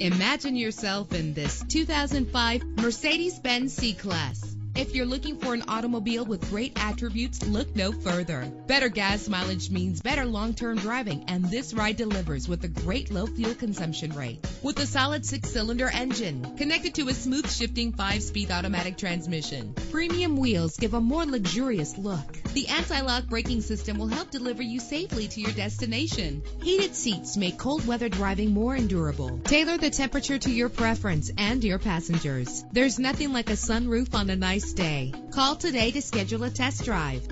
Imagine yourself in this 2005 Mercedes-Benz C-Class. If you're looking for an automobile with great attributes, look no further. Better gas mileage means better long-term driving, and this ride delivers with a great low fuel consumption rate. With a solid 6-cylinder engine connected to a smooth shifting 5-speed automatic transmission, premium wheels give a more luxurious look. The anti-lock braking system will help deliver you safely to your destination. Heated seats make cold weather driving more endurable. Tailor the temperature to your preference and your passengers. There's nothing like a sunroof on a nice day. Call today to schedule a test drive.